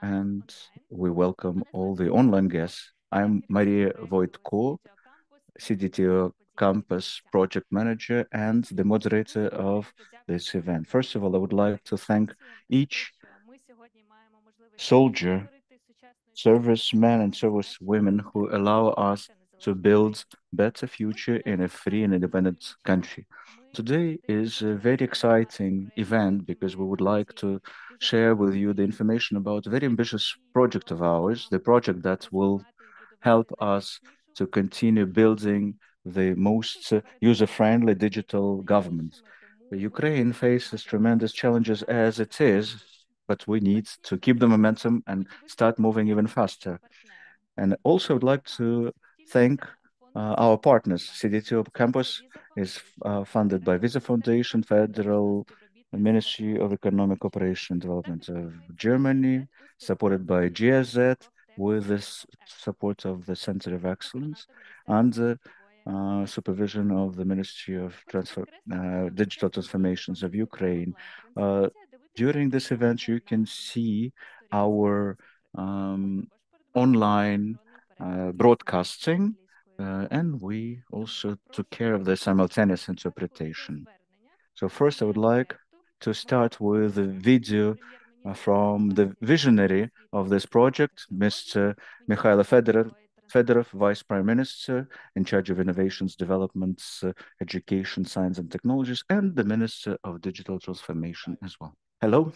And we welcome all the online guests. I'm Maria Voitko, CDTO Campus Project Manager and the moderator of this event. First of all, I would like to thank each soldier, servicemen and servicewomen who allow us to build a better future in a free and independent country. Today is a very exciting event because we would like to share with you the information about a very ambitious project of ours, the project that will help us to continue building the most user-friendly digital government. Ukraine faces tremendous challenges as it is, but we need to keep the momentum and start moving even faster. And also I'd like to thank our partners. CDTO Campus is funded by Visa Foundation, Federal Ministry of Economic Cooperation and Development of Germany, supported by GIZ with the support of the Center of Excellence and the supervision of the Ministry of Digital Transformations of Ukraine. During this event, you can see our online broadcasting, and we also took care of the simultaneous interpretation. So first, I would like to start with a video from the visionary of this project, Mr. Mikhail Fedorov, Vice Prime Minister in charge of Innovations, Developments, Education, Science and Technologies, and the Minister of Digital Transformation as well. Hello.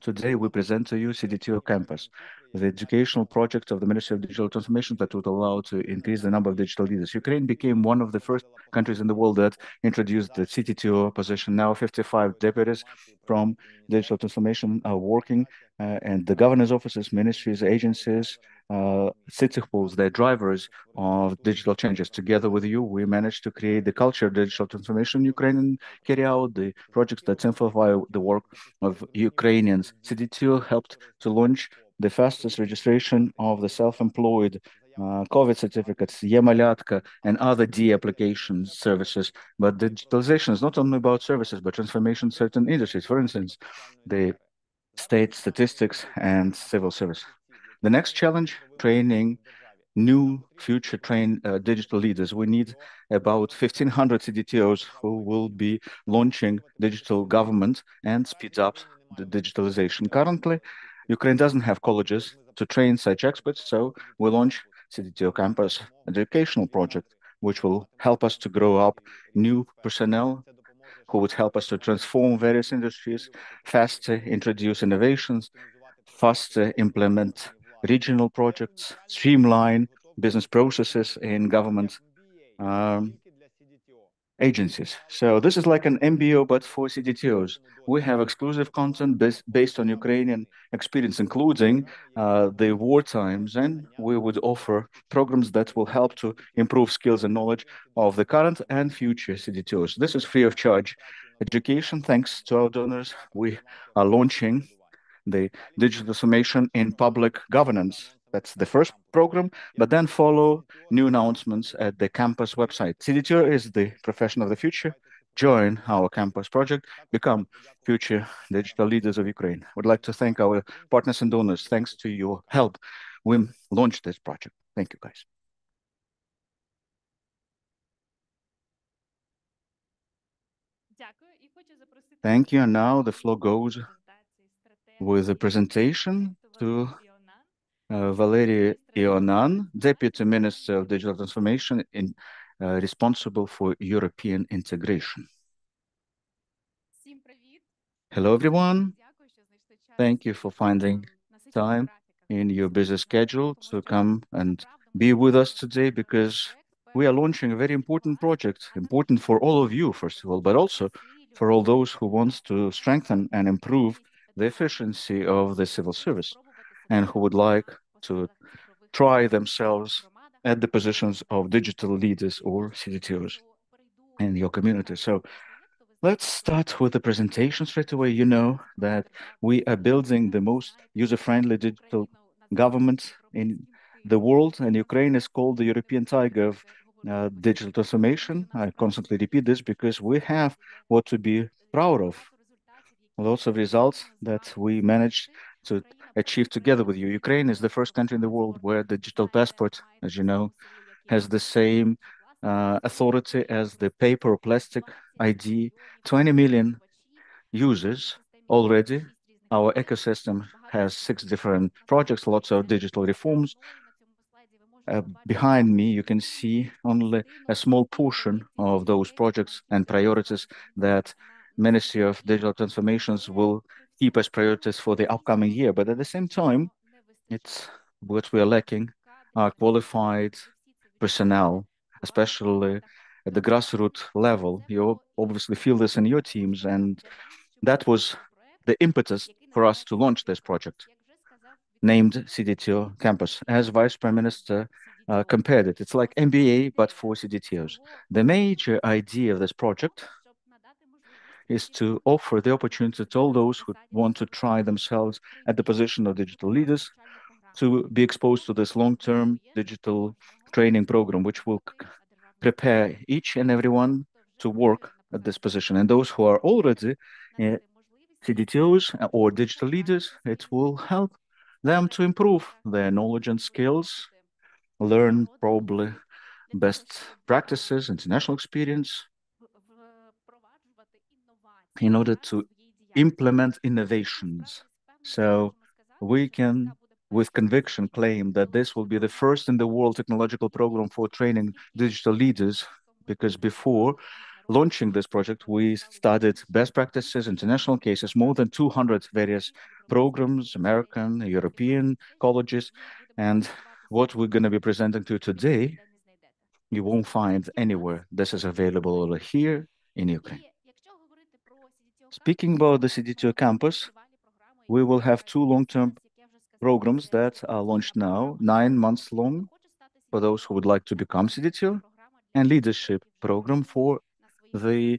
Today, we present to you CDTO Campus, the educational project of the Ministry of Digital Transformation that would allow to increase the number of digital leaders. Ukraine became one of the first countries in the world that introduced the CDTO position. Now, 55 deputies from digital transformation are working in the governor's offices, ministries, agencies, city halls, they're drivers of digital changes. Together with you, we managed to create the culture of digital transformation in Ukraine and carry out the projects that simplify the work of Ukrainians. CDTO helped to launch the fastest registration of the self-employed COVID certificates, e-Malyatka, and other D application services. But digitalization is not only about services, but transformation of certain industries. For instance, the state statistics and civil service. The next challenge, training new future digital leaders. We need about 1,500 CDTOs who will be launching digital government and speed up the digitalization. Currently, Ukraine doesn't have colleges to train such experts, so we launch CDTO Campus educational project, which will help us to grow up new personnel who would help us to transform various industries, faster introduce innovations, faster implement regional projects, streamline business processes in government agencies. So this is like an MBO, but for CDTOs. We have exclusive content based on Ukrainian experience, including the war times, and we would offer programs that will help to improve skills and knowledge of the current and future CDTOs. This is free of charge education. Thanks to our donors, we are launching the digital transformation in public governance. That's the first program, but then follow new announcements at the campus website. CDTO is the profession of the future. Join our campus project, become future digital leaders of Ukraine. I would like to thank our partners and donors. Thanks to your help, we launched this project. Thank you, guys. Thank you, and now the floor goes with a presentation to Valeriia Ionan, Deputy Minister of Digital Transformation, responsible for European integration. Hello, everyone. Thank you for finding time in your busy schedule to come and be with us today, because we are launching a very important project, important for all of you, first of all, but also for all those who want to strengthen and improve the efficiency of the civil service and who would like to try themselves at the positions of digital leaders or CDTOs in your community. So let's start with the presentation straight away. You know that we are building the most user-friendly digital government in the world, and Ukraine is called the European Tiger of digital transformation. I constantly repeat this because we have what to be proud of. lots of results that we managed to achieve together with you. Ukraine is the first country in the world where the digital passport, as you know, has the same authority as the paper or plastic ID. 20 million users already. Our ecosystem has 6 different projects, lots of digital reforms. Behind me, you can see only a small portion of those projects and priorities that Ministry of Digital Transformations will keep as priorities for the upcoming year. But at the same time, it's what we are lacking are qualified personnel, especially at the grassroots level. You obviously feel this in your teams, and that was the impetus for us to launch this project, named CDTO Campus. As Vice Prime Minister compared it, it's like MBA, but for CDTOs. The major idea of this project is to offer the opportunity to all those who want to try themselves at the position of digital leaders to be exposed to this long-term digital training program, which will prepare each and everyone to work at this position. And those who are already CDTOs or digital leaders, it will help them to improve their knowledge and skills, learn probably best practices, international experience, in order to implement innovations. So we can, with conviction, claim that this will be the first in the world technological program for training digital leaders, because before launching this project, we studied best practices, international cases, more than 200 various programs, American, European colleges, and what we're going to be presenting to you today, you won't find anywhere. This is available here in Ukraine. Speaking about the CDTO Campus, we will have 2 long-term programs that are launched now, 9 months long, for those who would like to become CDTO, and leadership program for the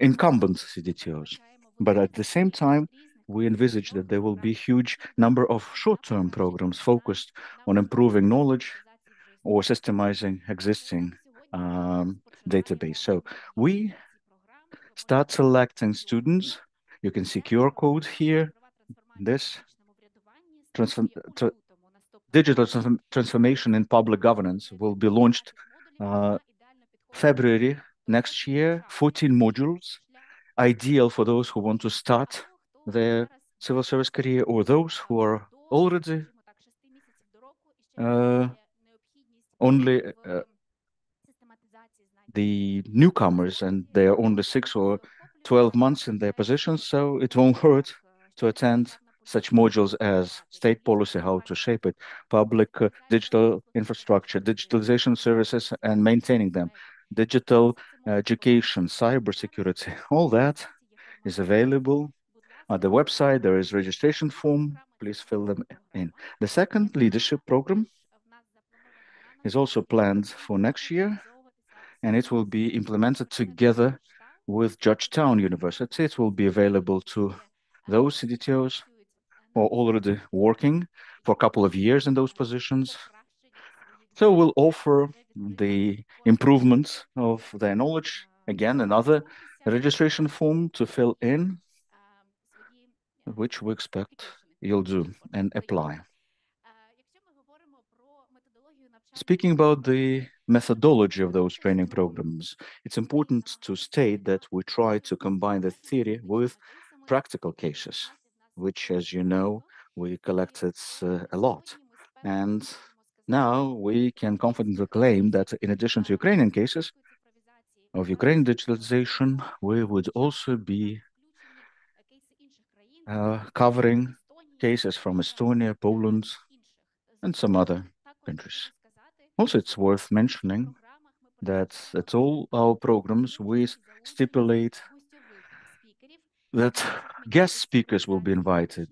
incumbent CDTOs. But at the same time, we envisage that there will be a huge number of short-term programs focused on improving knowledge or systemizing existing database. So we start selecting students. You can see QR code here. This digital transformation in public governance will be launched February next year, 14 modules, ideal for those who want to start their civil service career or those who are already only the newcomers and they are only 6 or 12 months in their positions, so it won't hurt to attend such modules as state policy, how to shape it, public digital infrastructure, digitalization services and maintaining them, digital education, cybersecurity. All that is available on the website. There is registration form. Please fill them in. The second leadership program is also planned for next year, and it will be implemented together with Georgetown University. It will be available to those CDTOs who are already working for a couple of years in those positions. So we'll offer the improvements of their knowledge. Again, another registration form to fill in, which we expect you'll do and apply. Speaking about the methodology of those training programs, it's important to state that we try to combine the theory with practical cases, which, as you know, we collected a lot. And now we can confidently claim that in addition to Ukrainian cases of Ukrainian digitalization, we would also be covering cases from Estonia, Poland, and some other countries. Also, it's worth mentioning that at all our programs, we stipulate that guest speakers will be invited,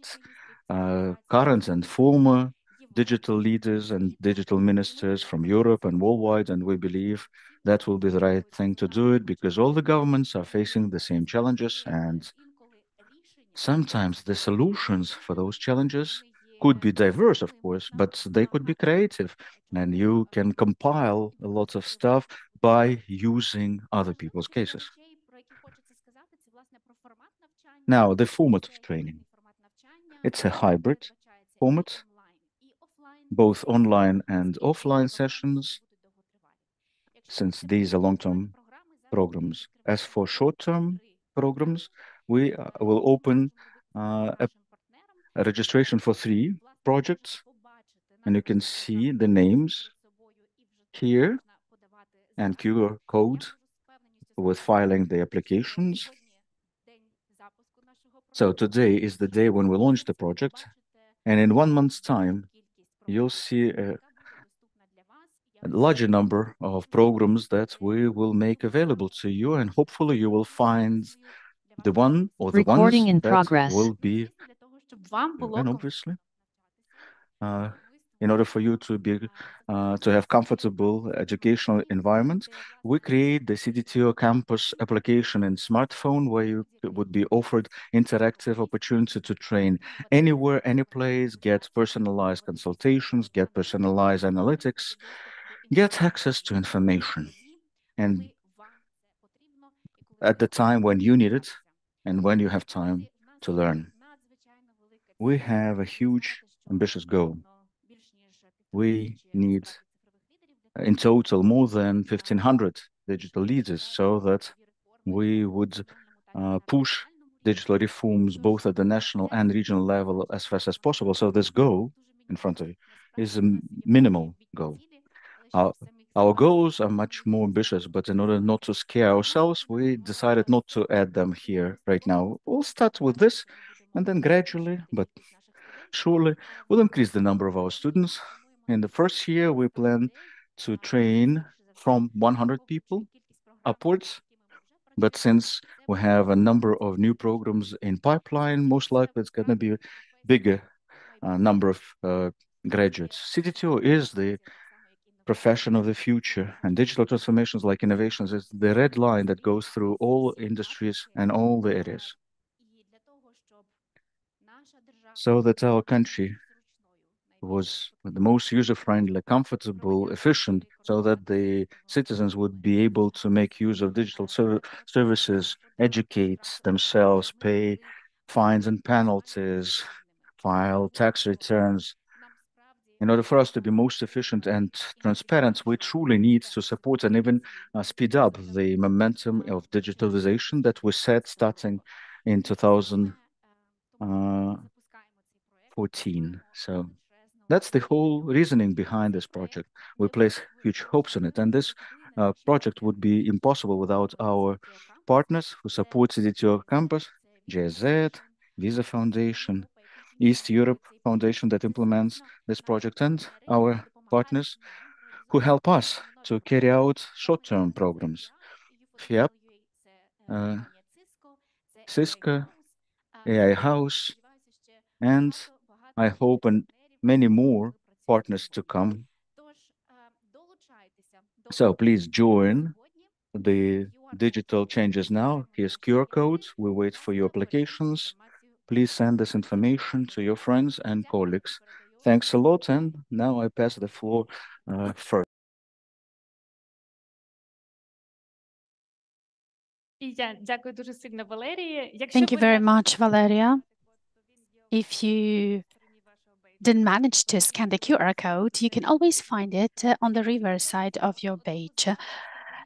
current and former digital leaders and digital ministers from Europe and worldwide, and we believe that will be the right thing to do it because all the governments are facing the same challenges, and sometimes the solutions for those challenges could be diverse, of course, but they could be creative, and you can compile a lot of stuff by using other people's cases. Now, the format of training. It's a hybrid format, both online and offline sessions, since these are long-term programs. As for short-term programs, we will open a registration for 3 projects, and you can see the names here and QR code with filing the applications. So today is the day when we launch the project, and in 1 month's time, you'll see a larger number of programs that we will make available to you, and hopefully you will find the one or the ones that will be, and obviously, in order for you to be to have comfortable educational environment, we create the CDTO Campus application and smartphone, where you would be offered interactive opportunity to train anywhere, any place, get personalized consultations, get personalized analytics, get access to information, and at the time when you need it and when you have time to learn. We have a huge, ambitious goal. We need, in total, more than 1,500 digital leaders, so that we would push digital reforms both at the national and regional level as fast as possible. So this goal in front of you is a minimal goal. Our goals are much more ambitious, but in order not to scare ourselves, we decided not to add them here right now. We'll start with this, and then gradually, but surely, we'll increase the number of our students. In the first year, we plan to train from 100 people upwards, but since we have a number of new programs in pipeline, most likely it's going to be a bigger number of graduates. CDTO is the profession of the future, and digital transformations like innovations is the red line that goes through all industries and all the areas. So that our country was the most user-friendly, comfortable, efficient, so that the citizens would be able to make use of digital services, educate themselves, pay fines and penalties, file tax returns. In order for us to be most efficient and transparent, we truly need to support and even speed up the momentum of digitalization that we set starting in 2014. So that's the whole reasoning behind this project. We place huge hopes on it, and this project would be impossible without our partners who support CDTO Campus, GIZ, Visa Foundation, East Europe Foundation that implements this project, and our partners who help us to carry out short-term programs. FIIAPP, Cisco, AI House, and I hope and many more partners to come. So please join the digital changes now. Here's QR codes. We wait for your applications. Please send this information to your friends and colleagues. Thanks a lot, and now I pass the floor first. Thank you very much, Valeriia. If you didn't manage to scan the QR code, you can always find it on the reverse side of your page.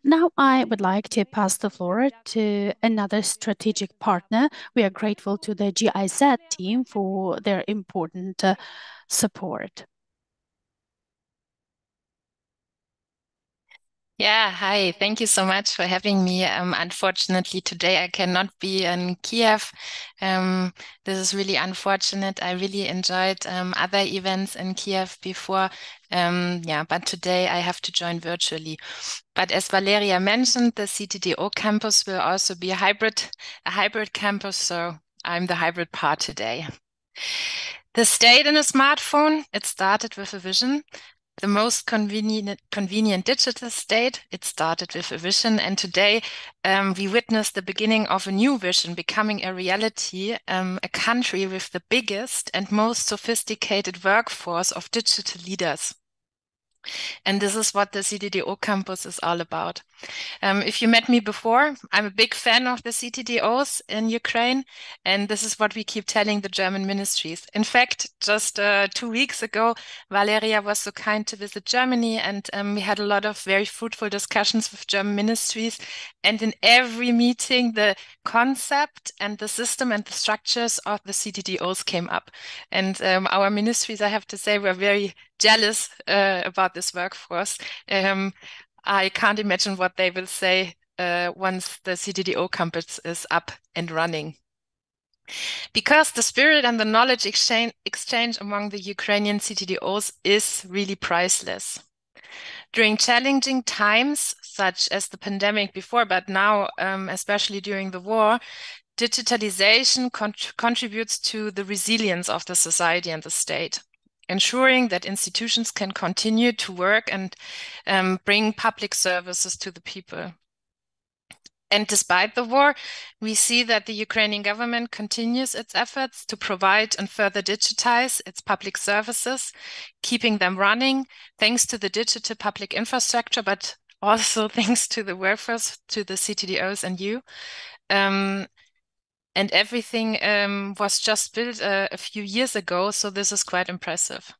Now I would like to pass the floor to another strategic partner. We are grateful to the GIZ team for their important support. Yeah, hi. Thank you so much for having me. Unfortunately, today I cannot be in Kyiv. This is really unfortunate. I really enjoyed other events in Kyiv before. But today I have to join virtually. But as Valeriia mentioned, the CDTO Campus will also be a hybrid campus, so I'm the hybrid part today. The state in a smartphone, it started with a vision. The most convenient digital state, it started with a vision, and today we witness the beginning of a new vision becoming a reality, a country with the biggest and most sophisticated workforce of digital leaders. And this is what the CDTO Campus is all about. If you met me before, I'm a big fan of the CTDOs in Ukraine, and this is what we keep telling the German ministries. In fact, just 2 weeks ago, Valeriia was so kind to visit Germany, and we had a lot of very fruitful discussions with German ministries. And in every meeting, the concept and the system and the structures of the CTDOs came up. And our ministries, I have to say, were very jealous about this workforce. I can't imagine what they will say once the CDTO campus is up and running. Because the spirit and the knowledge exchange among the Ukrainian CDTOs is really priceless. During challenging times, such as the pandemic before, but now, especially during the war, digitalization contributes to the resilience of the society and the state, ensuring that institutions can continue to work and bring public services to the people. And despite the war, we see that the Ukrainian government continues its efforts to provide and further digitize its public services, keeping them running thanks to the digital public infrastructure, but also thanks to the workforce, to the CTDOs and you. And everything was just built a few years ago, so this is quite impressive.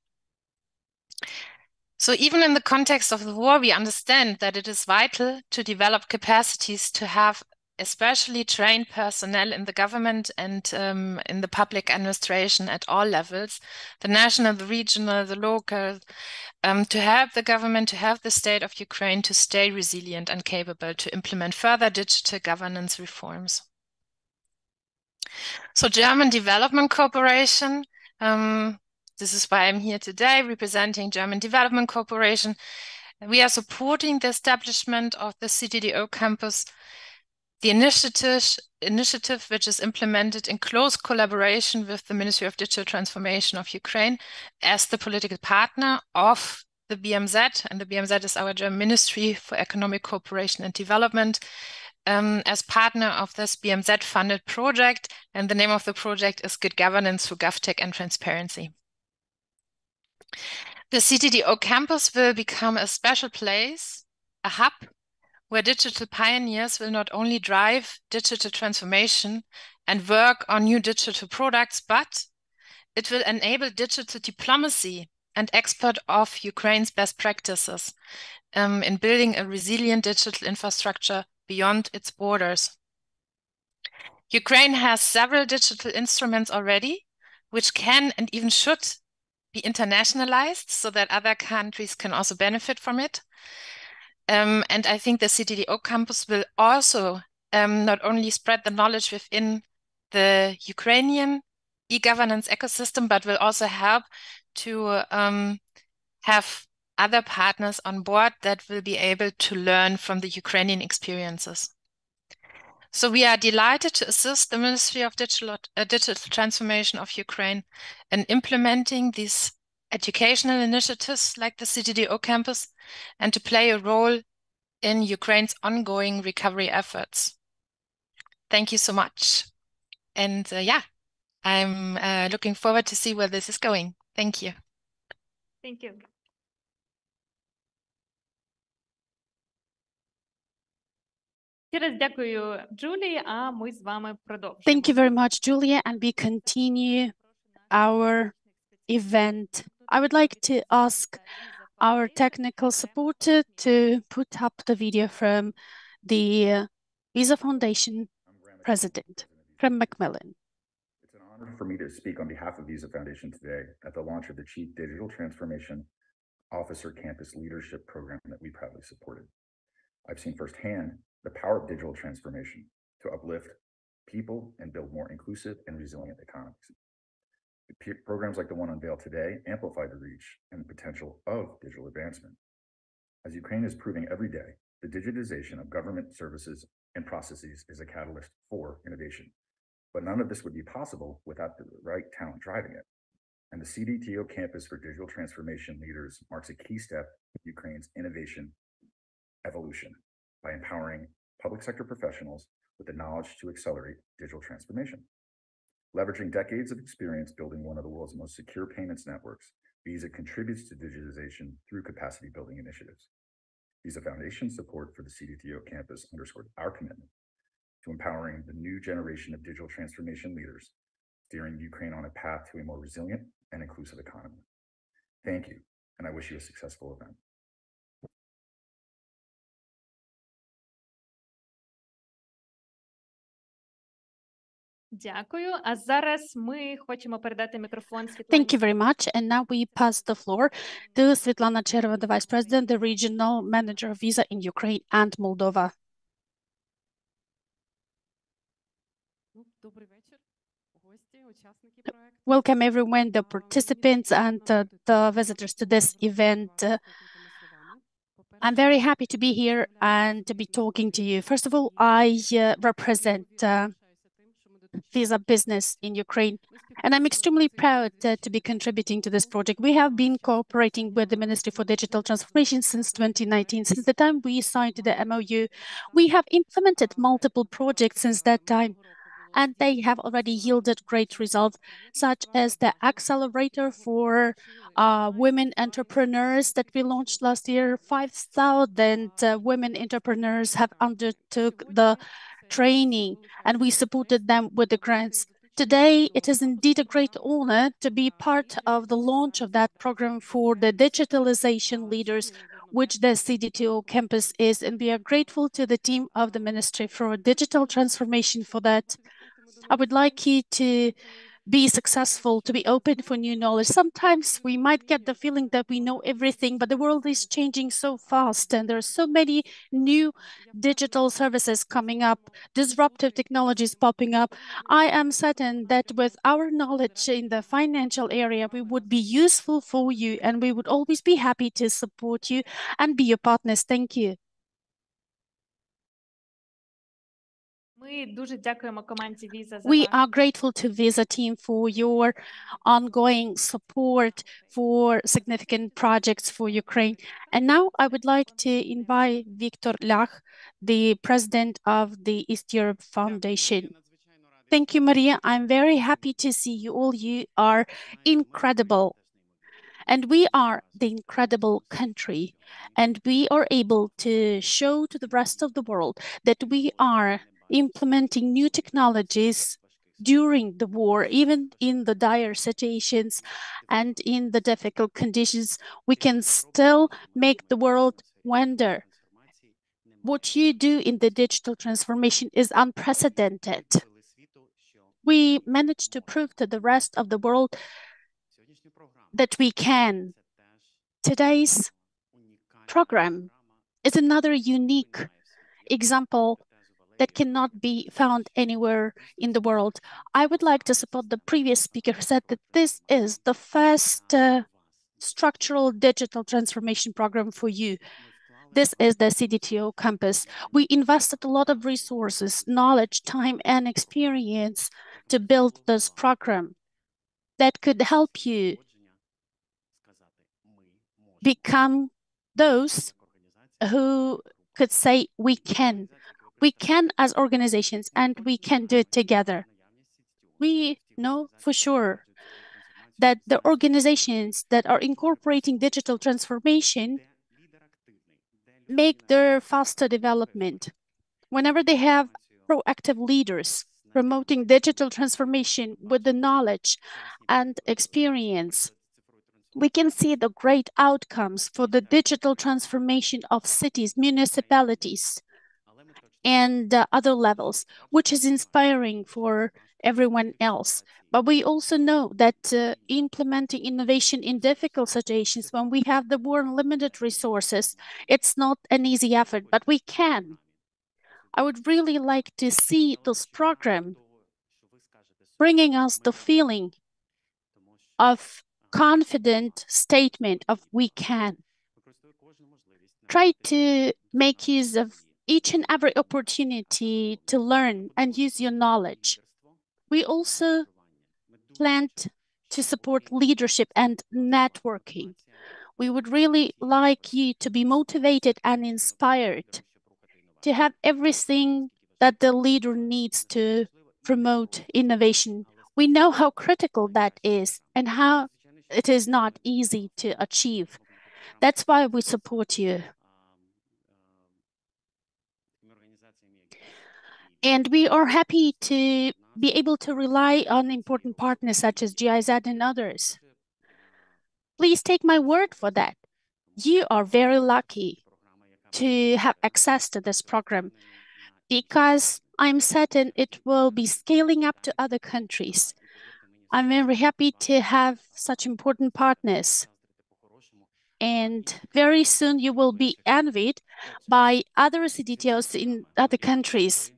So even in the context of the war, we understand that it is vital to develop capacities to have especially trained personnel in the government and in the public administration at all levels, the national, the regional, the local, to help the government, to help the state of Ukraine to stay resilient and capable to implement further digital governance reforms. So German Development Corporation, this is why I'm here today representing German Development Corporation. We are supporting the establishment of the CDTO campus, the initiative which is implemented in close collaboration with the Ministry of Digital Transformation of Ukraine as the political partner of the BMZ, and the BMZ is our German Ministry for Economic Cooperation and Development. As partner of this BMZ-funded project, and the name of the project is Good Governance through GovTech and Transparency. The CTDO campus will become a special place, a hub, where digital pioneers will not only drive digital transformation and work on new digital products, but it will enable digital diplomacy and export of Ukraine's best practices in building a resilient digital infrastructure beyond its borders. Ukraine has several digital instruments already, which can and even should be internationalized so that other countries can also benefit from it. And I think the CTDO campus will also not only spread the knowledge within the Ukrainian e-governance ecosystem, but will also help to have other partners on board that will be able to learn from the Ukrainian experiences. So we are delighted to assist the Ministry of Digital Transformation of Ukraine in implementing these educational initiatives like the CTDO campus and to play a role in Ukraine's ongoing recovery efforts. Thank you so much. And yeah, I'm looking forward to see where this is going. Thank you. Thank you. Thank you very much, Julia, and we continue our event. I would like to ask our technical supporter to put up the video from the Visa Foundation president, from Macmillan. It's an honor for me to speak on behalf of Visa Foundation today at the launch of the Chief Digital Transformation Officer Campus Leadership Program that we proudly supported. I've seen firsthand the power of digital transformation to uplift people and build more inclusive and resilient economies. Programs like the one unveiled today amplify the reach and the potential of digital advancement. As Ukraine is proving every day, the digitization of government services and processes is a catalyst for innovation. But none of this would be possible without the right talent driving it. And the CDTO Campus for Digital Transformation Leaders marks a key step in Ukraine's innovation evolution by empowering public sector professionals with the knowledge to accelerate digital transformation. Leveraging decades of experience building one of the world's most secure payments networks, Visa contributes to digitization through capacity building initiatives. Visa Foundation support for the CDTO campus underscored our commitment to empowering the new generation of digital transformation leaders, steering Ukraine on a path to a more resilient and inclusive economy. Thank you, and I wish you a successful event. Thank you very much. And now we pass the floor to Svetlana Cherova, the Vice President, the Regional Manager of Visa in Ukraine and Moldova. Welcome everyone, the participants and the visitors to this event. I'm very happy to be here and to be talking to you. First of all, I represent Visa business in Ukraine, and I'm extremely proud to be contributing to this project. We have been cooperating with the Ministry for Digital Transformation since 2019. Since the time we signed the MOU, we have implemented multiple projects since that time, and they have already yielded great results, such as the accelerator for women entrepreneurs that we launched last year. 5,000 women entrepreneurs have undertook the training, and we supported them with the grants. Today, it is indeed a great honor to be part of the launch of that program for the digitalization leaders, which the CDTO campus is, and we are grateful to the team of the Ministry for Digital Transformation for that. I would like you to be successful, to be open for new knowledge. Sometimes we might get the feeling that we know everything, but the world is changing so fast and there are so many new digital services coming up, disruptive technologies popping up. I am certain that with our knowledge in the financial area, we would be useful for you, and we would always be happy to support you and be your partners. Thank you. We are grateful to Visa team for your ongoing support for significant projects for Ukraine. And now I would like to invite Viktor Lach, the president of the East Europe Foundation. Thank you, Maria. I'm very happy to see you all. You are incredible. And we are the incredible country. And we are able to show to the rest of the world that we are implementing new technologies during the war, even in the dire situations and in the difficult conditions. We can still make the world wonder. What you do in the digital transformation is unprecedented. We managed to prove to the rest of the world that we can. Today's program is another unique example that cannot be found anywhere in the world. I would like to support the previous speaker who said that this is the first structural digital transformation program for you. This is the CDTO campus. We invested a lot of resources, knowledge, time, and experience to build this program that could help you become those who could say we can. We can as organizations, and we can do it together. We know for sure that the organizations that are incorporating digital transformation make their faster development. Whenever they have proactive leaders promoting digital transformation with the knowledge and experience, we can see the great outcomes for the digital transformation of cities, municipalities, and other levels, which is inspiring for everyone else. But we also know that implementing innovation in difficult situations, when we have the war and limited resources, it's not an easy effort, but we can. I would really like to see this program bringing us the feeling of confident statement of we can. Try to make use of each and every opportunity to learn and use your knowledge. We also plan to support leadership and networking. We would really like you to be motivated and inspired to have everything that the leader needs to promote innovation. We know how critical that is and how it is not easy to achieve. That's why we support you. And we are happy to be able to rely on important partners such as GIZ and others. Please take my word for that. You are very lucky to have access to this program, because I'm certain it will be scaling up to other countries. I'm very happy to have such important partners. And very soon you will be envied by other CDTOs in other countries.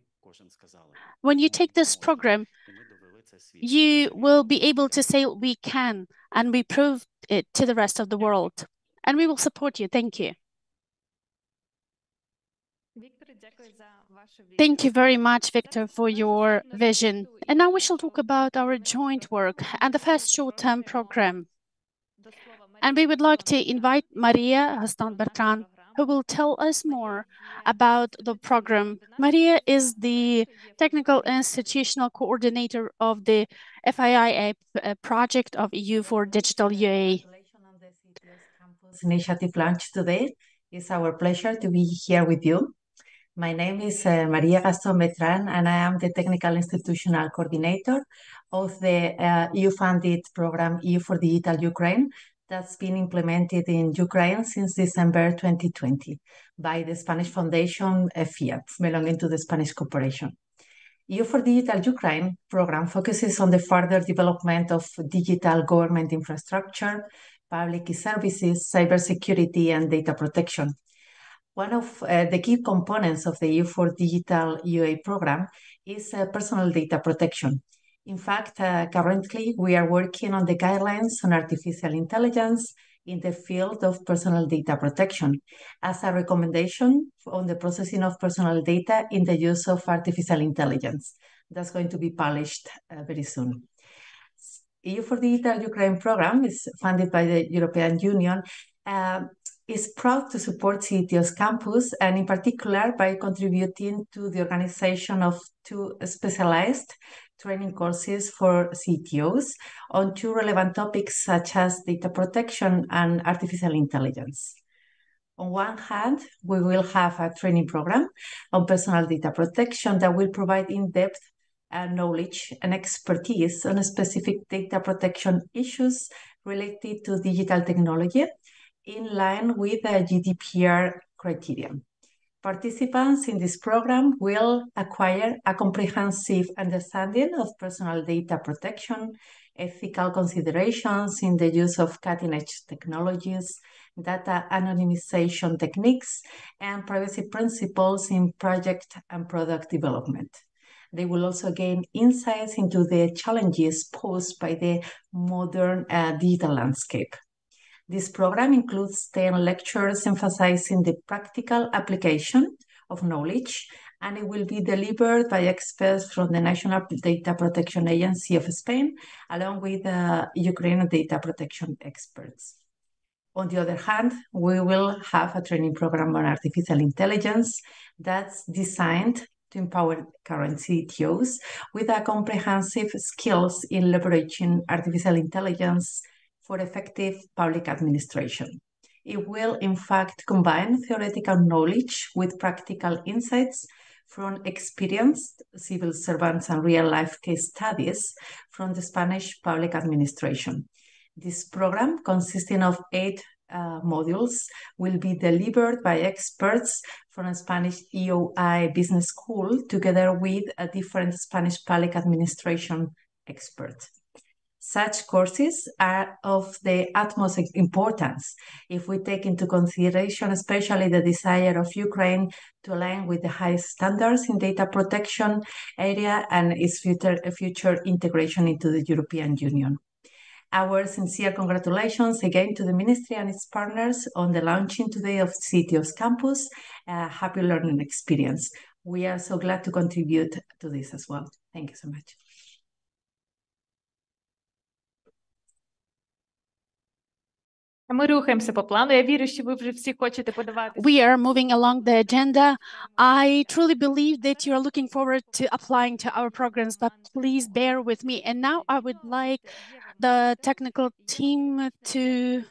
When you take this program, you will be able to say we can, and we proved it to the rest of the world. And we will support you. Thank you. Thank you very much, Viktor, for your vision. And now we shall talk about our joint work and the first short-term program. And we would like to invite Maria Hastan Bertrand, who will tell us more about the program. Maria is the Technical Institutional Coordinator of the FIIAPP project of EU4Digital UA. This initiative launched today. It's our pleasure to be here with you. My name is Maria Gaston-Metran, and I am the Technical Institutional Coordinator of the EU-funded program EU4Digital Ukraine, that's been implemented in Ukraine since December 2020 by the Spanish Foundation, FIIA, belonging to the Spanish Corporation. EU4Digital Ukraine program focuses on the further development of digital government infrastructure, public services, cybersecurity, and data protection. One of the key components of the EU4Digital UA program is personal data protection. In fact, currently, we are working on the guidelines on artificial intelligence in the field of personal data protection as a recommendation on the processing of personal data in the use of artificial intelligence. That's going to be published very soon. EU4Digital Ukraine program is funded by the European Union. Is proud to support CDTO's campus, and in particular by contributing to the organization of two specialized training courses for CDTOs on two relevant topics such as data protection and artificial intelligence. On one hand, we will have a training program on personal data protection that will provide in-depth knowledge and expertise on specific data protection issues related to digital technology, in line with the GDPR criteria. Participants in this program will acquire a comprehensive understanding of personal data protection, ethical considerations in the use of cutting-edge technologies, data anonymization techniques, and privacy principles in project and product development. They will also gain insights into the challenges posed by the modern digital landscape. This program includes 10 lectures emphasizing the practical application of knowledge, and it will be delivered by experts from the National Data Protection Agency of Spain, along with Ukrainian data protection experts. On the other hand, we will have a training program on artificial intelligence that's designed to empower current CDTOs with a comprehensive skills in leveraging artificial intelligence for effective public administration. It will, in fact, combine theoretical knowledge with practical insights from experienced civil servants and real-life case studies from the Spanish public administration. This program, consisting of 8 modules, will be delivered by experts from a Spanish EOI business school, together with a different Spanish public administration expert. Such courses are of the utmost importance if we take into consideration especially the desire of Ukraine to align with the highest standards in data protection area and its future integration into the European Union. Our sincere congratulations again to the Ministry and its partners on the launching today of CDTO's campus, a happy learning experience. We are so glad to contribute to this as well. Thank you so much. We are moving along the agenda. I truly believe that you are looking forward to applying to our programs, but please bear with me. And now I would like the technical team to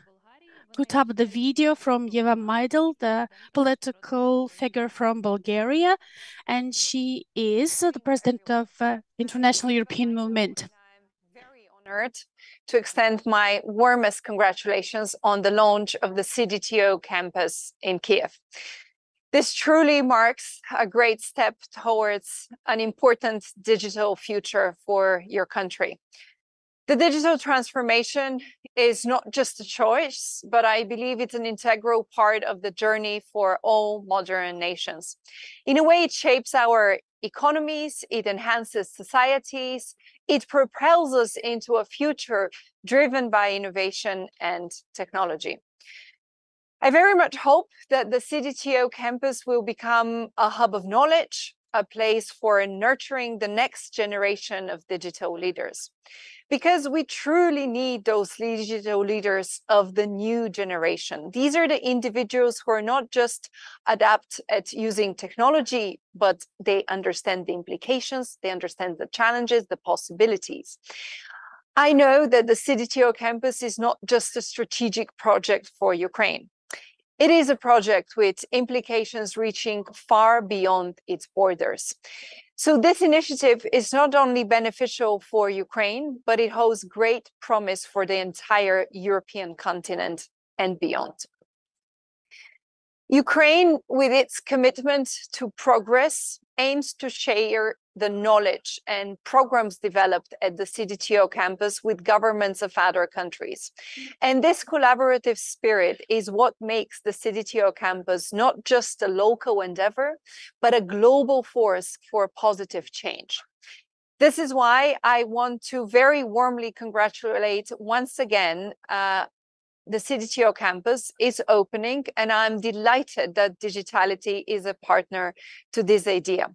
put up the video from Eva Meidel, the political figure from Bulgaria, and she is the president of International European Movement. Honored to extend my warmest congratulations on the launch of the CDTO campus in Kyiv. This truly marks a great step towards an important digital future for your country. The digital transformation is not just a choice, but I believe it's an integral part of the journey for all modern nations. In a way, it shapes our economies, it enhances societies, it propels us into a future driven by innovation and technology. I very much hope that the CDTO campus will become a hub of knowledge, a place for nurturing the next generation of digital leaders, because we truly need those digital leaders of the new generation. These are the individuals who are not just adept at using technology, but they understand the implications, they understand the challenges, the possibilities. I know that the CDTO campus is not just a strategic project for Ukraine. It is a project with implications reaching far beyond its borders. So this initiative is not only beneficial for Ukraine, but it holds great promise for the entire European continent and beyond. Ukraine, with its commitment to progress, aims to share the knowledge and programs developed at the CDTO campus with governments of other countries. And this collaborative spirit is what makes the CDTO campus not just a local endeavor, but a global force for positive change. This is why I want to very warmly congratulate once again the CDTO campus is opening, and I'm delighted that Digitality is a partner to this idea.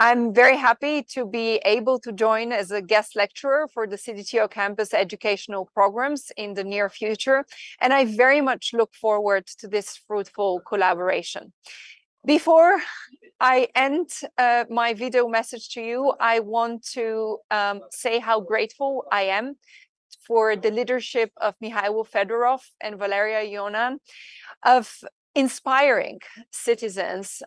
I'm very happy to be able to join as a guest lecturer for the CDTO campus educational programs in the near future, and I very much look forward to this fruitful collaboration. Before I end my video message to you, I want to say how grateful I am for the leadership of Mikhail Fedorov and Valeriia Ionan of inspiring citizens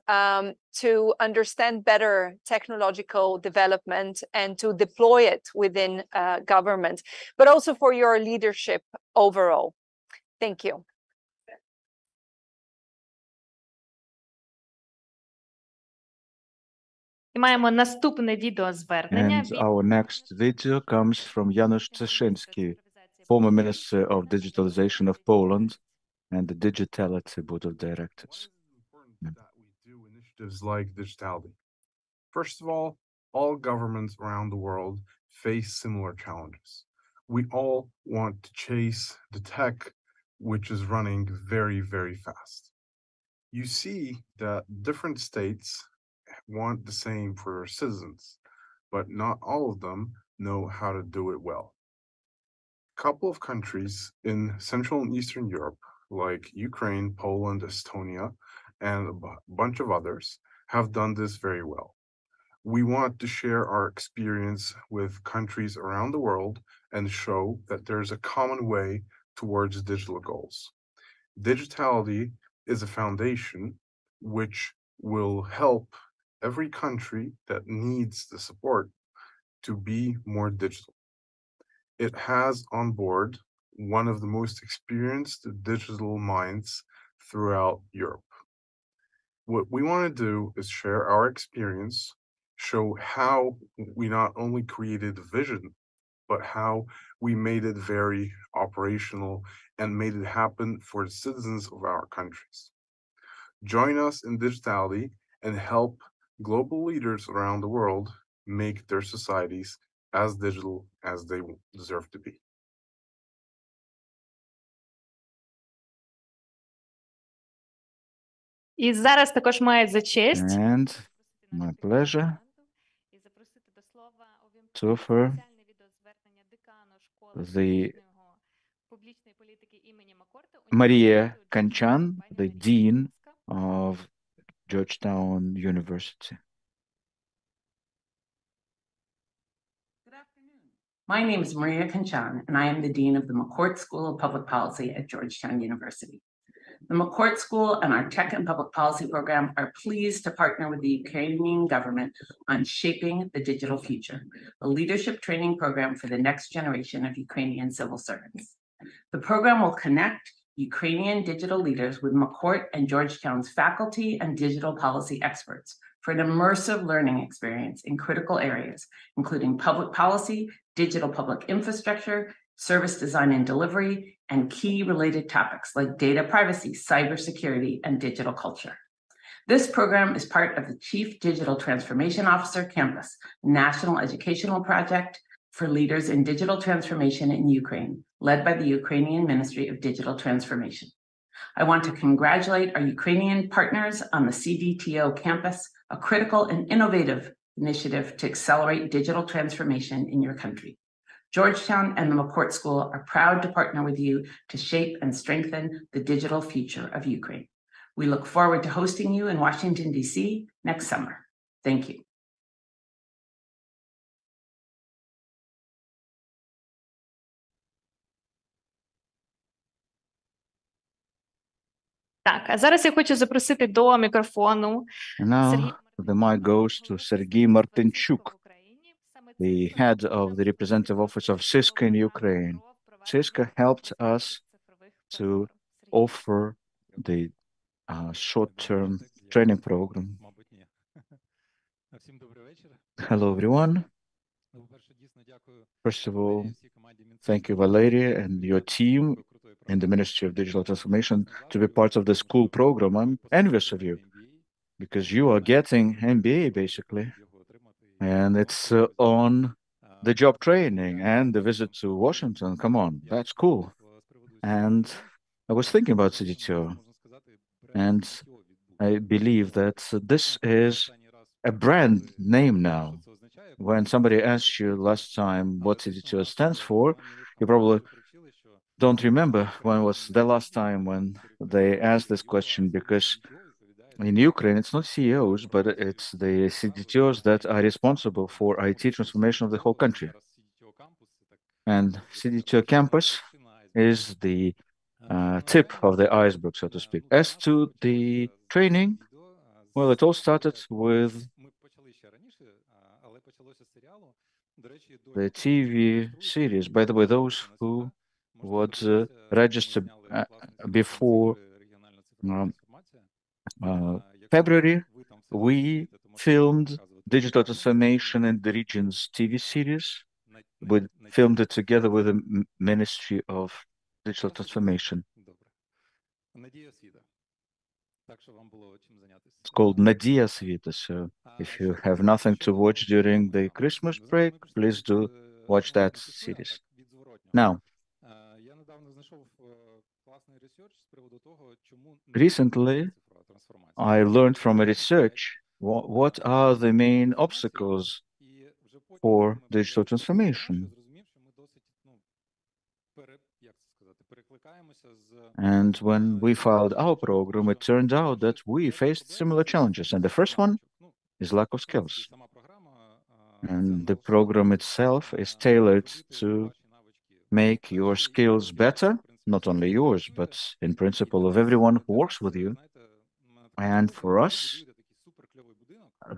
to understand better technological development and to deploy it within government, but also for your leadership overall. Thank you. And our next video comes from Janusz Cieszynski, former Minister of Digitalization of Poland and the Digitality Board of Directors. That we do initiatives like Digitality. First of all governments around the world face similar challenges. We all want to chase the tech, which is running very, very fast. You see that different states want the same for their citizens, but not all of them know how to do it well. A couple of countries in Central and Eastern Europe, like Ukraine, Poland, Estonia, and a bunch of others, have done this very well. We want to share our experience with countries around the world and show that there's a common way towards digital goals. Digitality is a foundation which will help every country that needs the support to be more digital. It has on board one of the most experienced digital minds throughout Europe. What we want to do is share our experience, show how we not only created a vision, but how we made it very operational and made it happen for the citizens of our countries. Join us in Digitality and help global leaders around the world make their societies as digital as they deserve to be. And my pleasure to offer the Maria Cancian, the Dean of Georgetown University. My name is Maria Cancian, and I am the Dean of the McCourt School of Public Policy at Georgetown University. The McCourt School and our Tech and Public Policy program are pleased to partner with the Ukrainian government on Shaping the Digital Future, a leadership training program for the next generation of Ukrainian civil servants. The program will connect Ukrainian digital leaders with McCourt and Georgetown's faculty and digital policy experts for an immersive learning experience in critical areas, including public policy, digital public infrastructure, service design and delivery, and key related topics like data privacy, cybersecurity, and digital culture. This program is part of the Chief Digital Transformation Officer Campus, national educational project for leaders in digital transformation in Ukraine, led by the Ukrainian Ministry of Digital Transformation. I want to congratulate our Ukrainian partners on the CDTO Campus, a critical and innovative initiative to accelerate digital transformation in your country. Georgetown and the McCourt School are proud to partner with you to shape and strengthen the digital future of Ukraine. We look forward to hosting you in Washington, D.C. next summer. Thank you. Так, а зараз я хочу запросити до мікрофону. Now the mic goes to Sergei Martinchuk, the head of the representative office of Cisco in Ukraine. Cisco helped us to offer the short-term training program. Hello, everyone. First of all, thank you, Valeriia, and your team in the Ministry of Digital Transformation to be part of the school program. I'm envious of you because you are getting MBA, basically. And it's on the job training and the visit to Washington. Come on, that's cool. And I was thinking about CDTO, and I believe that this is a brand name now. When somebody asked you last time what CDTO stands for, you probably don't remember when was the last time when they asked this question, because in Ukraine, it's not CEOs, but it's the CDTOs that are responsible for IT transformation of the whole country. And CDTO Campus is the tip of the iceberg, so to speak. As to the training, well, it all started with the TV series. By the way, those who would register before February, we filmed Digital Transformation in the Region's TV series. We filmed it together with the Ministry of Digital Transformation. It's called Nadia Svita, so if you have nothing to watch during the Christmas break, please do watch that series. Now, recently, I learned from a research what are the main obstacles for digital transformation. And when we filed our program, it turned out that we faced similar challenges. And the first one is lack of skills. And the program itself is tailored to make your skills better, not only yours, but in principle of everyone who works with you. And for us,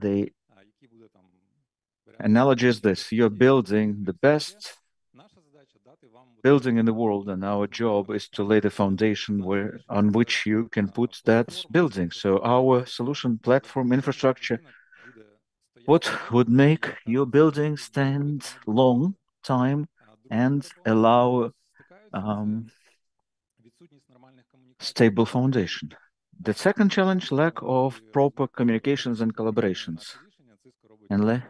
the analogy is this: you're building the best building in the world, and our job is to lay the foundation on which you can put that building. So our solution, platform, infrastructure, what would make your building stand long time and allow stable foundation. The second challenge, lack of proper communications and collaborations. And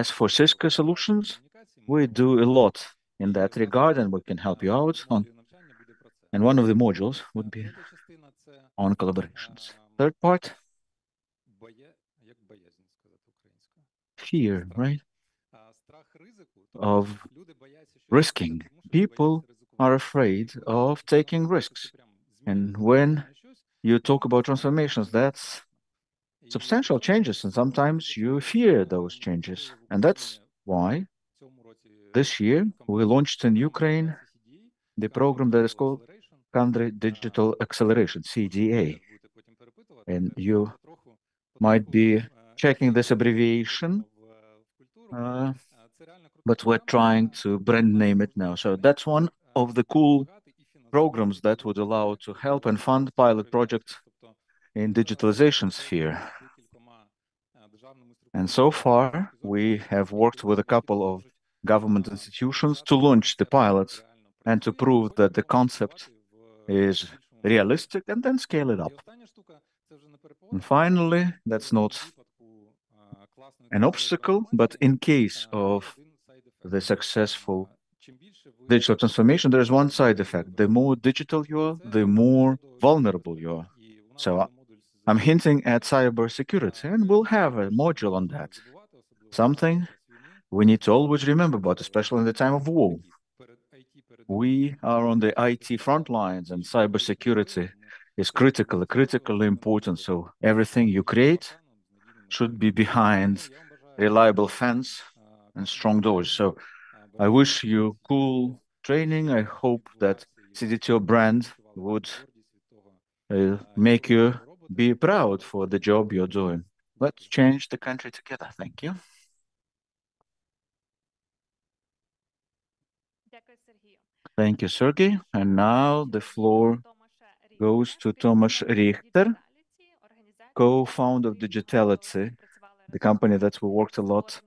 as for Cisco solutions, we do a lot in that regard, and we can help you out on. And one of the modules would be on collaborations. Third part, fear, right? Of risking. People are afraid of taking risks. And when you talk about transformations, that's substantial changes, and sometimes you fear those changes. And that's why This year, we launched in Ukraine the program that is called Country Digital Acceleration, CDA. And you might be checking this abbreviation, but we're trying to brand name it now. So that's one of the cool programs that would allow to help and fund pilot projects in digitalization sphere. And so far, we have worked with a couple of government institutions to launch the pilots and to prove that the concept is realistic and then scale it up. And finally, that's not an obstacle, but in case of the successful digital transformation, there is one side effect. The more digital you are, the more vulnerable you are. So I'm hinting at cybersecurity, and we'll have a module on that. Something we need to always remember about, especially in the time of war. We are on the IT front lines, and cybersecurity is critically important. So everything you create should be behind reliable fence and strong doors. So I wish you cool training. I hope that CDTO brand would make you be proud for the job you're doing. Let's change the country together. Thank you. Thank you, Sergey. And now the floor goes to Tomasz Rychter, co-founder of Digitality, the company that we worked a lot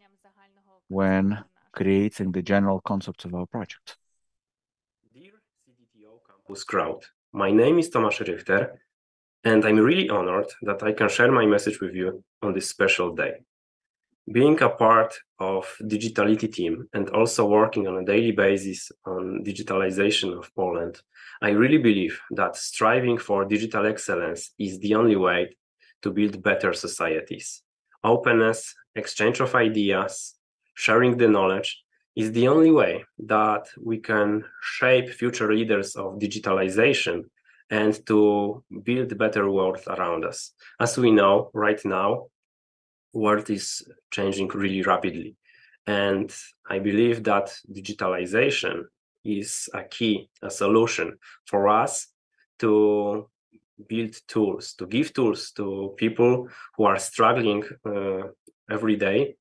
when creating the general concept of our project. Dear CDTO Campus crowd, my name is Tomasz Rychter, and I'm really honored that I can share my message with you on this special day. Being a part of Digitality team and also working on a daily basis on digitalization of Poland, I really believe that striving for digital excellence is the only way to build better societies. Openness, exchange of ideas, sharing the knowledge is the only way that we can shape future leaders of digitalization and to build a better world around us. As we know right now, world is changing really rapidly. And I believe that digitalization is a key, a solution for us to build tools, to give tools to people who are struggling every day,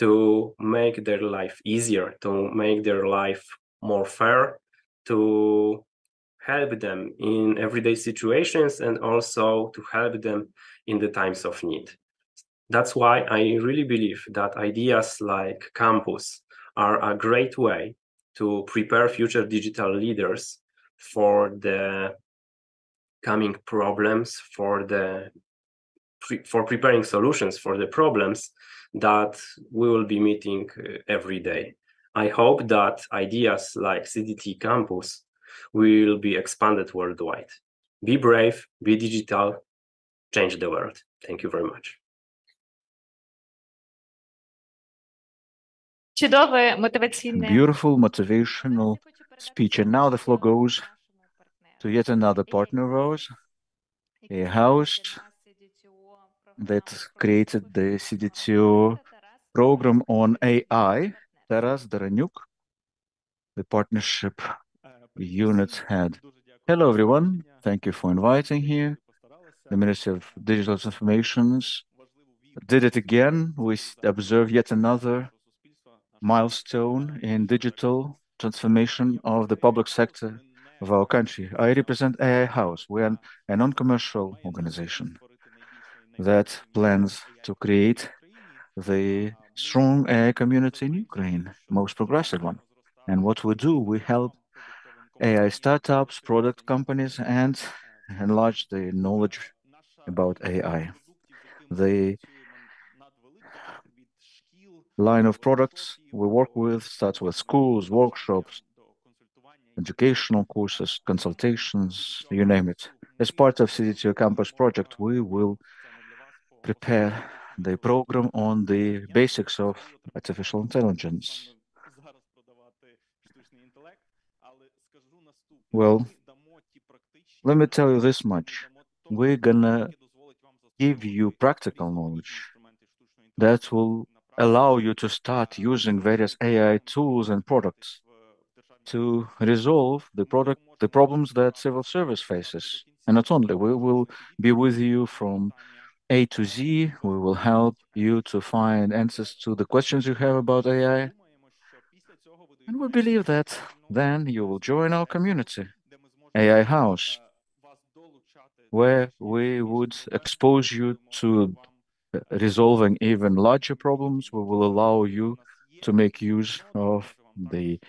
to make their life easier, to make their life more fair, to help them in everyday situations and also to help them in the times of need. That's why I really believe that ideas like campus are a great way to prepare future digital leaders for the coming problems, for preparing solutions for the problems that we will be meeting every day. I hope that ideas like CDT Campus will be expanded worldwide. Be brave, be digital, change the world. Thank you very much. Beautiful motivational speech. And now the floor goes to yet another partner of ours, a house that created the CDTO program on AI, Taras Daranyuk, the partnership unit head. Hello, everyone. Thank you for inviting here. The Ministry of Digital Transformations did it again. We observe yet another milestone in digital transformation of the public sector of our country. I represent AI House. We are a non-commercial organization that plans to create the strong AI community in Ukraine, most progressive one. And what we do, we help AI startups, product companies, and enlarge the knowledge about AI. The line of products we work with starts with schools, workshops, educational courses, consultations, you name it. As part of CDTO Campus project, we will prepare the program on the basics of artificial intelligence. Well, let me tell you this much. We're gonna give you practical knowledge that will allow you to start using various AI tools and products to resolve the problems that civil service faces. And not only, we will be with you from A to Z. We will help you to find answers to the questions you have about AI. And we believe that then you will join our community, AI House, where we would expose you to resolving even larger problems. We will allow you to make use of the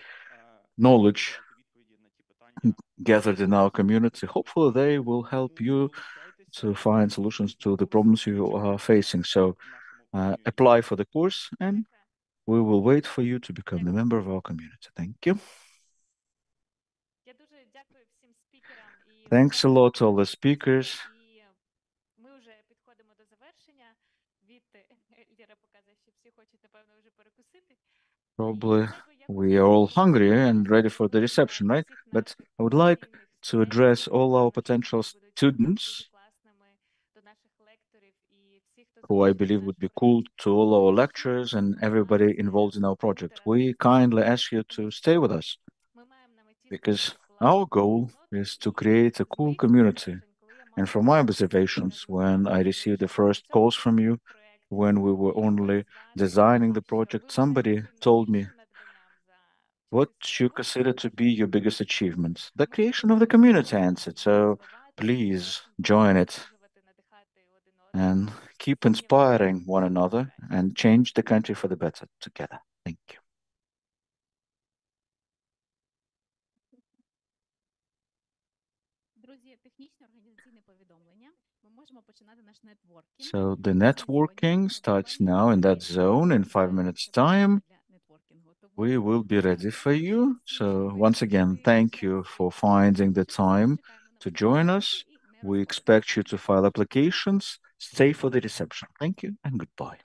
knowledge gathered in our community. Hopefully, they will help you to find solutions to the problems you are facing. So apply for the course, and we will wait for you to become a member of our community. Thank you. Thanks a lot to all the speakers. Probably we are all hungry and ready for the reception, right? But I would like to address all our potential students who I believe would be cool to all our lecturers and everybody involved in our project. We kindly ask you to stay with us, because our goal is to create a cool community. And from my observations, when I received the first calls from you, when we were only designing the project, somebody told me, what you consider to be your biggest achievements? The creation of the community, I answered. So please join it and keep inspiring one another and change the country for the better together. Thank you. So the networking starts now in that zone. In 5 minutes' time, we will be ready for you. So once again, thank you for finding the time to join us. We expect you to file applications. Stay for the reception. Thank you and goodbye.